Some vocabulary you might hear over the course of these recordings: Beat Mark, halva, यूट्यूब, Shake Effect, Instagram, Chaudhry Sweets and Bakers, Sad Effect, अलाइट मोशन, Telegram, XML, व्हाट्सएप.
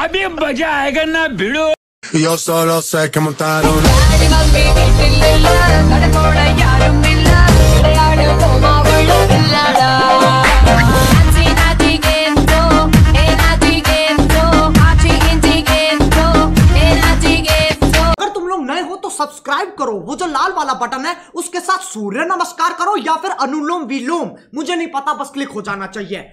अभी मजा आएगा ना भिड़ो। Yo solo sé que montaron subscribe करो, वो जो लाल वाला बटन है उसके साथ सूर्य नमस्कार करो या फिर अनुलोम विलोम, मुझे नहीं पता, बस क्लिक हो जाना चाहिए।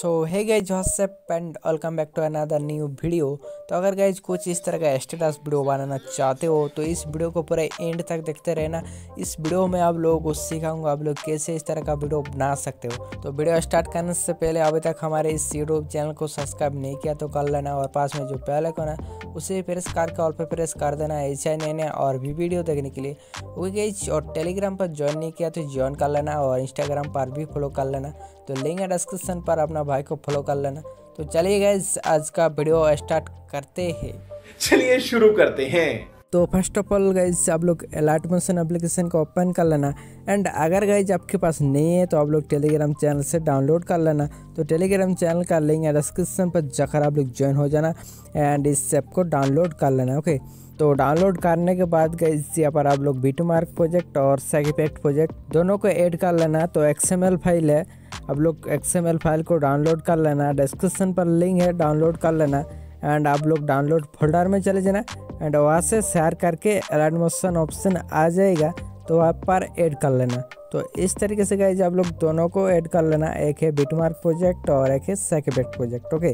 So hey guys, व्हाट्सएप and welcome back to another new video. तो अगर गाइज कुछ इस तरह का स्टेटस वीडियो बनाना चाहते हो तो इस वीडियो को पूरा एंड तक देखते रहना। इस वीडियो में आप लोगों को सिखाऊंगा आप लोग कैसे इस तरह का वीडियो बना सकते हो। तो वीडियो स्टार्ट करने से पहले अभी तक हमारे इस यूट्यूब चैनल को सब्सक्राइब नहीं किया तो कर लेना, और पास में जो बेल आइकन है उसे प्रेस करके ऑल पे प्रेस कर देना, ऐसा नहीं और भी वीडियो देखने के लिए। ओके गाइज, और टेलीग्राम पर ज्वाइन नहीं किया तो ज्वाइन कर लेना, और इंस्टाग्राम पर भी फॉलो कर लेना, तो लिंक है डिस्क्रिप्शन पर, अपना भाई को फॉलो कर लेना। तो चलिए गाइस आज का वीडियो स्टार्ट करते हैं, चलिए शुरू करते हैं। तो फर्स्ट ऑफ ऑल गाइज आप लोग अलाइट मोशन एप्लीकेशन को ओपन कर लेना, एंड अगर गाइज आपके पास नहीं है तो आप लोग टेलीग्राम चैनल से डाउनलोड कर लेना। तो टेलीग्राम चैनल का लिंक है डिस्क्रिप्शन पर, जाकर आप लोग ज्वाइन हो जाना एंड इस ऐप को डाउनलोड कर लेना। ओके, तो डाउनलोड करने के बाद गाइस यहाँ पर आप लोग बीट मार्क प्रोजेक्ट और सैड इफेक्ट प्रोजेक्ट दोनों को ऐड कर लेना। तो XML फाइल है, आप लोग XML फाइल को डाउनलोड कर लेना, डिस्क्रिप्शन पर लिंक है, डाउनलोड कर लेना एंड आप लोग डाउनलोड फोल्डर में चले जाना एंड वहाँ से शेयर करके अलाइट मोशन ऑप्शन आ जाएगा, तो वहाँ पर ऐड कर लेना। तो इस तरीके से गाइज आप लोग दोनों को ऐड कर लेना, एक है बीटमार्क प्रोजेक्ट और एक है शेक इफेक्ट प्रोजेक्ट। ओके,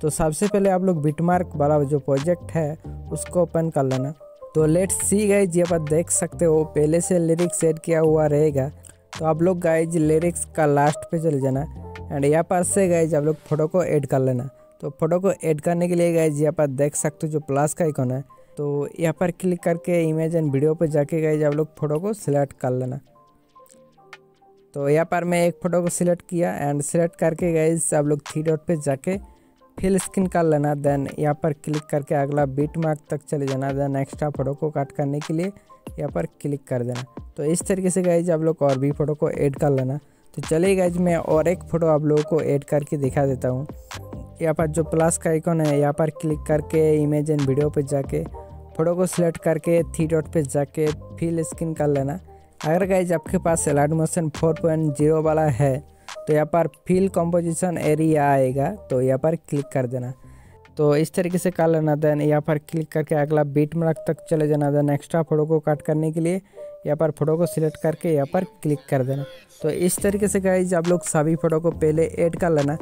तो सबसे पहले आप लोग बीटमार्क वाला जो प्रोजेक्ट है उसको ओपन कर लेना। तो लेट्स सी गाइज, ये पर देख सकते हो पहले से लिरिक्स ऐड किया हुआ रहेगा, तो आप लोग गाइज लिरिक्स का लास्ट पे चले जाना एंड यहाँ पर से गाइज आप लोग फोटो को ऐड कर लेना। तो फोटो को ऐड करने के लिए गाइज यहाँ पर देख सकते हो जो प्लस का आइकॉन है, तो यहाँ पर क्लिक करके इमेज एंड वीडियो पे जाके गाइज आप लोग फोटो को सिलेक्ट कर लेना। तो यहाँ पर मैं एक फ़ोटो को सिलेक्ट किया एंड सिलेक्ट करके गाइज आप लोग थ्री डॉट पे जाके फिल स्क्रीन कर लेना, देन यहाँ पर क्लिक करके अगला बीट मार्क तक चले जाना, देन एक्स्ट्रा फोटो को कट करने के लिए यहाँ पर क्लिक कर देना। तो इस तरीके से गाइज आप लोग और भी फ़ोटो को ऐड कर लेना। तो चलिए गाइज मैं और एक फ़ोटो आप लोगों को ऐड करके दिखा देता हूँ। यहाँ पर जो प्लस का आइकॉन है, यहाँ पर क्लिक करके इमेज एंड वीडियो पर जाके फोटो को सिलेक्ट करके थ्री डॉट पर जाके फिल स्क्रीन कर लेना। अगर गाइज आपके पास अलाइट मोशन 4.0 वाला है तो यहाँ पर फिल कंपोजिशन एरिया आएगा, तो यहाँ पर क्लिक कर देना। तो इस तरीके से कर लेना, देन यहाँ पर क्लिक करके अगला बीट मार्क तक चले जाना, देन एक्स्ट्रा फोटो को कट करने के लिए यहाँ पर फोटो को सिलेक्ट करके यहाँ पर क्लिक कर देना। तो इस तरीके से गाइज आप लोग सभी फोटो को पहले ऐड कर लेना।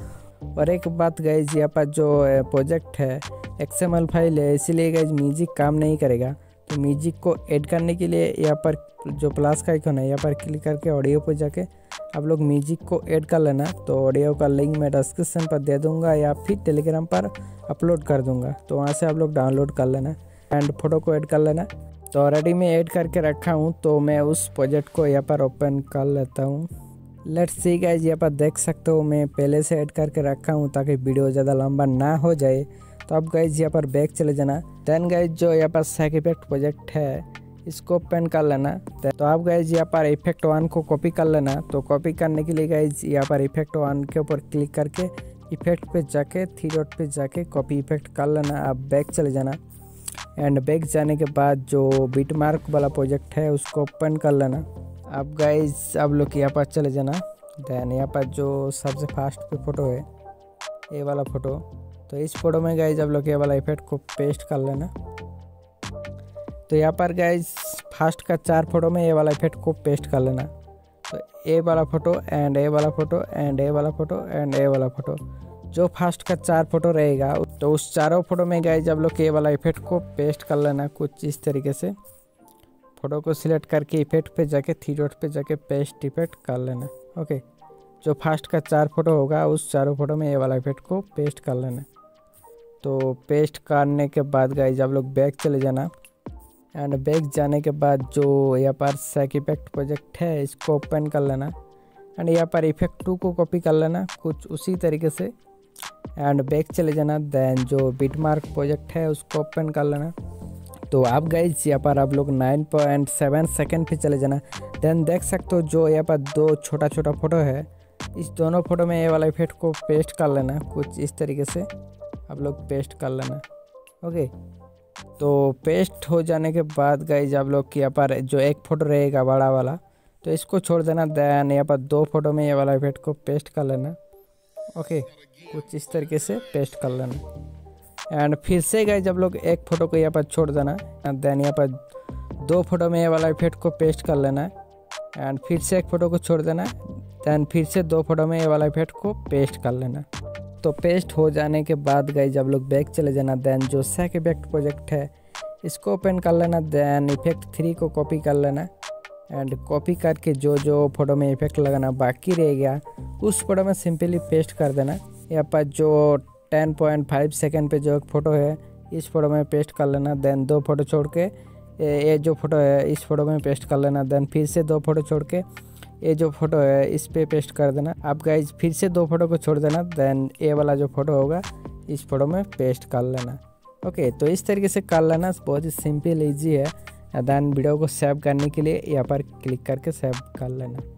और एक बात गाइज, यहाँ पर जो प्रोजेक्ट है XML फाइल है, इसीलिए गाइज म्यूजिक काम नहीं करेगा। तो म्यूजिक को ऐड करने के लिए यहाँ पर जो प्लस का आइकॉन है, यहाँ पर क्लिक करके ऑडियो पर जाके आप लोग म्यूजिक को ऐड कर लेना। तो ऑडियो का लिंक मैं डिस्क्रिप्शन पर दे दूंगा या फिर टेलीग्राम पर अपलोड कर दूंगा, तो वहाँ से आप लोग डाउनलोड कर लेना एंड फोटो को ऐड कर लेना। तो ऑलरेडी मैं ऐड करके रखा हूँ, तो मैं उस प्रोजेक्ट को यहाँ पर ओपन कर लेता हूँ। लेट्स सी गाइज, यहाँ पर देख सकते हो मैं पहले से ऐड करके रखा हूँ ताकि वीडियो ज़्यादा लंबा ना हो जाए। तो आप गाइज यहाँ पर बैक चले जाना, देन गाइज जो यहाँ पर सैक इफेक्ट प्रोजेक्ट है इसको ओपन कर लेना। तो आप गाइज यहाँ पर इफेक्ट 1 को कॉपी कर लेना। तो कॉपी करने के लिए गाइज यहाँ पर इफेक्ट 1 के ऊपर क्लिक करके इफेक्ट पे जाके थ्री डॉट पे जाके कॉपी इफेक्ट कर लेना। आप बैक चले जाना एंड बैक जाने के बाद जो बीट मार्क वाला प्रोजेक्ट है उसको ओपन कर लेना। आप गाइज आप लोग यहाँ पर चले जाना, देन यहाँ पर जो सबसे फास्ट पे फोटो है ये वाला फ़ोटो, तो इस फोटो में गाइज आप लोग ये वाला इफेक्ट को पेस्ट कर लेना। तो यहाँ पर गाइज फर्स्ट का 4 फोटो में ये वाला इफेक्ट को पेस्ट कर लेना। तो ये वाला फोटो एंड ये वाला फोटो एंड ये वाला फोटो एंड ये वाला फोटो, जो फर्स्ट का 4 फोटो रहेगा, तो उस चारों फोटो में गाइज आप लोग ये वाला इफेक्ट को पेस्ट कर लेना। कुछ इस तरीके से फोटो को सिलेक्ट करके इफेक्ट पे जाके थ्री डॉट पे जाके पेस्ट इफेक्ट कर लेना। ओके, जो फर्स्ट का 4 फोटो होगा उस चारों फोटो में ये वाला इफेक्ट को पेस्ट कर लेना। तो पेस्ट करने के बाद गाइज आप लोग बैक चले जाना एंड बैक जाने के बाद जो यहाँ पर सैक इफेक्ट प्रोजेक्ट है इसको ओपन कर लेना एंड यहाँ पर इफेक्ट 2 को कॉपी कर लेना कुछ उसी तरीके से एंड बैक चले जाना। देन जो बीट मार्क प्रोजेक्ट है उसको ओपन कर लेना। तो आप गाइज यहाँ पर आप लोग 9.7 सेकेंड पे चले जाना, देन देख सकते हो जो यहाँ पर 2 छोटा छोटा फोटो है, इस दोनों फोटो में ये वाला इफेक्ट को पेस्ट कर लेना कुछ इस तरीके से आप लोग पेस्ट कर लेना। ओके, तो पेस्ट हो जाने के बाद गाइज आप लोग की यहाँ पर जो एक फ़ोटो रहेगा बड़ा वाला तो इसको छोड़ देना। दैन यहाँ पर दो फोटो में ये वाला इफेक्ट को पेस्ट कर लेना। ओके, कुछ इस तरीके से पेस्ट कर लेना। एंड फिर से गाइज आप लोग एक फ़ोटो को यहाँ पर छोड़ देना। दैन यहाँ पर दो फोटो में ये वाला इफेक्ट को पेस्ट कर लेना। एंड फिर से एक फ़ोटो को छोड़ देना। दैन फिर से दो फोटो में ये वाला इफेक्ट को पेस्ट कर लेना। तो पेस्ट हो जाने के बाद गाइज आप लोग बैक चले जाना। दैन जो शेक इफेक्ट प्रोजेक्ट है इसको ओपन कर लेना। दैन इफेक्ट 3 को कॉपी कर लेना। एंड कॉपी करके जो जो फोटो में इफेक्ट लगाना बाकी रह गया उस फोटो में सिंपली पेस्ट कर देना। यहाँ पर जो 10.5 सेकेंड पे जो एक फ़ोटो है इस फोटो में पेस्ट कर लेना। दैन दो फोटो छोड़ के ये जो फोटो है इस फोटो में पेस्ट कर लेना। दैन फिर से दो फोटो छोड़ के ये जो फोटो है इस पर पेस्ट कर देना। आप गाइज फिर से दो फोटो को छोड़ देना। दैन ये वाला जो फोटो होगा इस फोटो में पेस्ट कर लेना। ओके, तो इस तरीके से कर लेना, बहुत ही सिंपल इजी है। दैन वीडियो को सेव करने के लिए यहाँ पर क्लिक करके सेव कर लेना।